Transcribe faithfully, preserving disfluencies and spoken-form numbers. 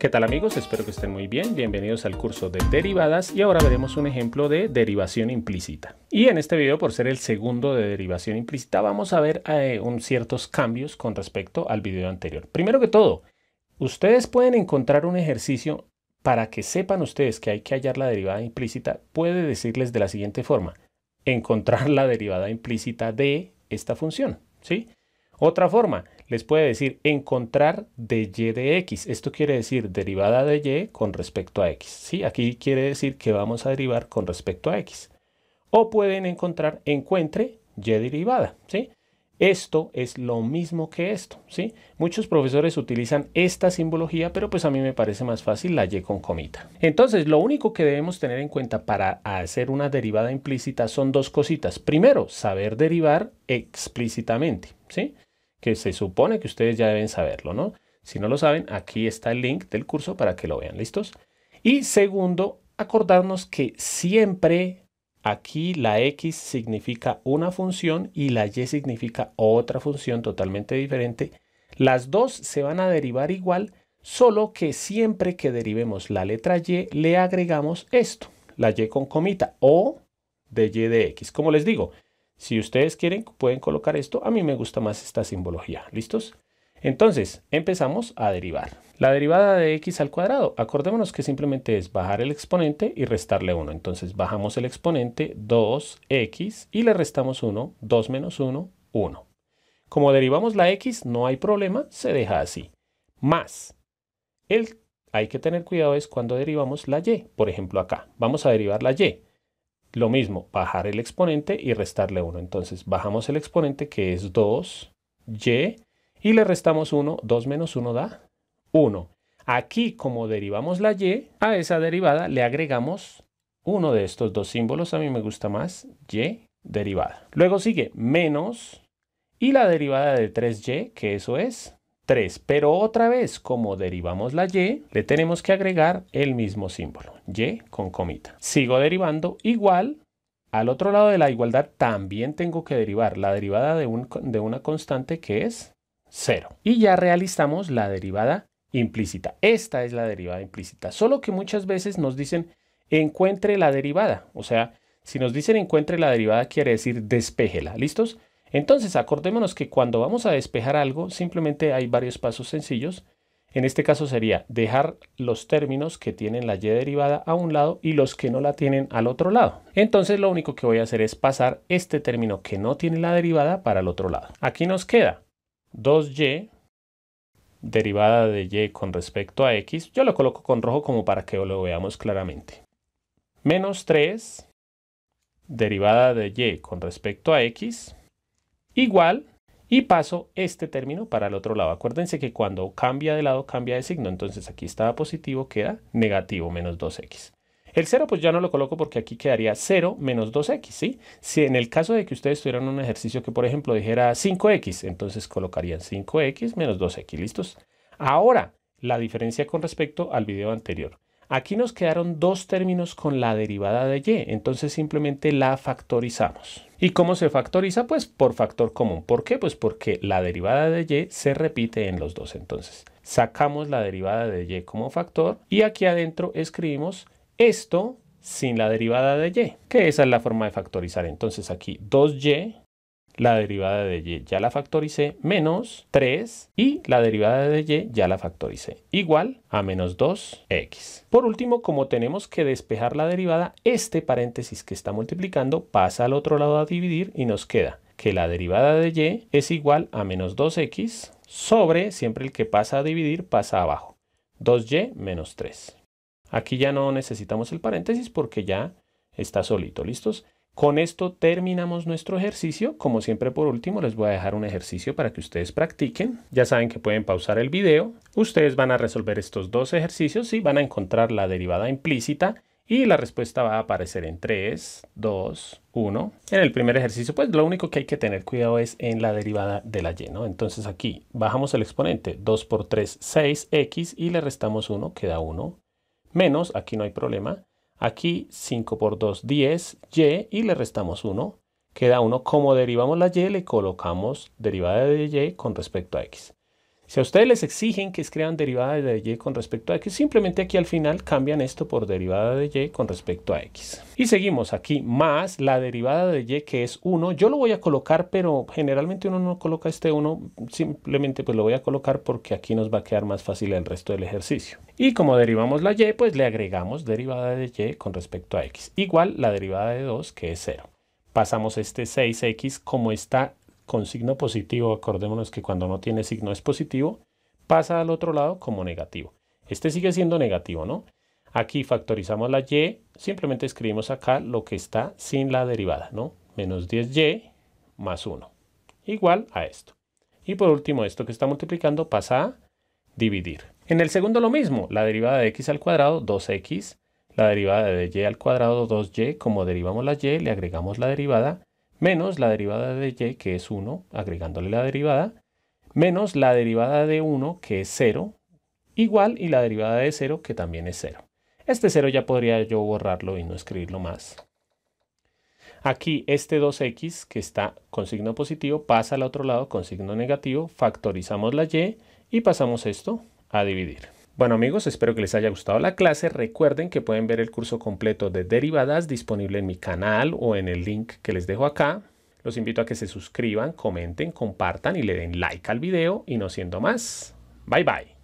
¿Qué tal amigos? Espero que estén muy bien. Bienvenidos al curso de derivadas y ahora veremos un ejemplo de derivación implícita. Y en este video, por ser el segundo de derivación implícita, vamos a ver eh, un ciertos cambios con respecto al video anterior. Primero que todo, ustedes pueden encontrar un ejercicio para que sepan ustedes que hay que hallar la derivada implícita. Puede decirles de la siguiente forma: encontrar la derivada implícita de esta función, ¿sí? Otra forma, les puede decir encontrar de y de x. Esto quiere decir derivada de y con respecto a x, ¿sí? Aquí quiere decir que vamos a derivar con respecto a x. O pueden encontrar encuentre y derivada, ¿sí? Esto es lo mismo que esto, ¿sí? Muchos profesores utilizan esta simbología, pero pues a mí me parece más fácil la y con comita. Entonces, lo único que debemos tener en cuenta para hacer una derivada implícita son dos cositas. Primero, saber derivar explícitamente, ¿sí? Que se supone que ustedes ya deben saberlo, ¿no? Si no lo saben, aquí está el link del curso para que lo vean, ¿listos? Y segundo, acordarnos que siempre aquí la x significa una función y la y significa otra función totalmente diferente. Las dos se van a derivar igual, solo que siempre que derivemos la letra y, le agregamos esto, la y con comita, o de y de x, como les digo. Si ustedes quieren, pueden colocar esto. A mí me gusta más esta simbología. ¿Listos? Entonces, empezamos a derivar. La derivada de x al cuadrado. Acordémonos que simplemente es bajar el exponente y restarle uno. Entonces, bajamos el exponente dos x y le restamos uno. dos menos uno, uno. Como derivamos la x, no hay problema. Se deja así. Más. El, hay que tener cuidado es cuando derivamos la y. Por ejemplo, acá. Vamos a derivar la y. Lo mismo, bajar el exponente y restarle uno. Entonces, bajamos el exponente que es dos y y le restamos uno. dos menos uno da uno. Aquí, como derivamos la y, a esa derivada le agregamos uno de estos dos símbolos. A mí me gusta más y derivada. Luego sigue menos y la derivada de tres y, que eso es tres. Pero otra vez, como derivamos la y, le tenemos que agregar el mismo símbolo, y con comita. Sigo derivando igual. Al otro lado de la igualdad también tengo que derivar la derivada de, un, de una constante que es cero. Y ya realizamos la derivada implícita. Esta es la derivada implícita. Solo que muchas veces nos dicen encuentre la derivada. O sea, si nos dicen encuentre la derivada quiere decir despéjela. ¿Listos? Entonces, acordémonos que cuando vamos a despejar algo, simplemente hay varios pasos sencillos. En este caso sería dejar los términos que tienen la y derivada a un lado y los que no la tienen al otro lado. Entonces, lo único que voy a hacer es pasar este término que no tiene la derivada para el otro lado. Aquí nos queda dos y, derivada de y con respecto a x. Yo lo coloco con rojo como para que lo veamos claramente. Menos tres, derivada de y con respecto a x. Igual, y paso este término para el otro lado. Acuérdense que cuando cambia de lado, cambia de signo. Entonces aquí estaba positivo, queda negativo, menos dos x. El cero pues ya no lo coloco porque aquí quedaría cero menos dos x, ¿sí? Si en el caso de que ustedes tuvieran un ejercicio que, por ejemplo, dijera cinco x, entonces colocarían cinco x menos dos x, ¿listos? Ahora, la diferencia con respecto al video anterior. Aquí nos quedaron dos términos con la derivada de y, entonces simplemente la factorizamos. ¿Y cómo se factoriza? Pues por factor común. ¿Por qué? Pues porque la derivada de y se repite en los dos. Entonces sacamos la derivada de y como factor y aquí adentro escribimos esto sin la derivada de y, que esa es la forma de factorizar. Entonces aquí dos y, la derivada de y ya la factoricé, menos tres y la derivada de y ya la factoricé, igual a menos dos x. Por último, como tenemos que despejar la derivada, este paréntesis que está multiplicando pasa al otro lado a dividir y nos queda que la derivada de y es igual a menos dos x sobre, siempre el que pasa a dividir pasa abajo, dos y menos tres. Aquí ya no necesitamos el paréntesis porque ya está solito, ¿listos? Con esto terminamos nuestro ejercicio. Como siempre, por último, les voy a dejar un ejercicio para que ustedes practiquen. Ya saben que pueden pausar el video. Ustedes van a resolver estos dos ejercicios y van a encontrar la derivada implícita. Y la respuesta va a aparecer en tres, dos, uno. En el primer ejercicio, pues lo único que hay que tener cuidado es en la derivada de la y, ¿no? Entonces aquí bajamos el exponente. dos por tres, seis x y le restamos uno, queda uno. Menos, aquí no hay problema. Aquí cinco por dos, diez y y le restamos uno, queda uno. Como derivamos la y, le colocamos derivada de y con respecto a x. Si a ustedes les exigen que escriban derivada de y con respecto a x, simplemente aquí al final cambian esto por derivada de y con respecto a x. Y seguimos aquí, más la derivada de y, que es uno. Yo lo voy a colocar, pero generalmente uno no coloca este uno, simplemente pues lo voy a colocar porque aquí nos va a quedar más fácil el resto del ejercicio. Y como derivamos la y, pues le agregamos derivada de y con respecto a x, igual la derivada de dos, que es cero. Pasamos este seis x como está con signo positivo, acordémonos que cuando no tiene signo es positivo, pasa al otro lado como negativo. Este sigue siendo negativo, ¿no? Aquí factorizamos la y, simplemente escribimos acá lo que está sin la derivada, ¿no? Menos diez y más uno, igual a esto. Y por último, esto que está multiplicando pasa a dividir. En el segundo lo mismo, la derivada de x al cuadrado, dos x, la derivada de y al cuadrado, dos y, como derivamos la y, le agregamos la derivada, menos la derivada de y, que es uno, agregándole la derivada, menos la derivada de uno, que es cero, igual, y la derivada de cero, que también es cero. Este cero ya podría yo borrarlo y no escribirlo más. Aquí este dos x, que está con signo positivo, pasa al otro lado con signo negativo, factorizamos la y y pasamos esto a dividir. Bueno amigos, espero que les haya gustado la clase. Recuerden que pueden ver el curso completo de derivadas disponible en mi canal o en el link que les dejo acá. Los invito a que se suscriban, comenten, compartan y le den like al video. Y no siendo más, bye bye.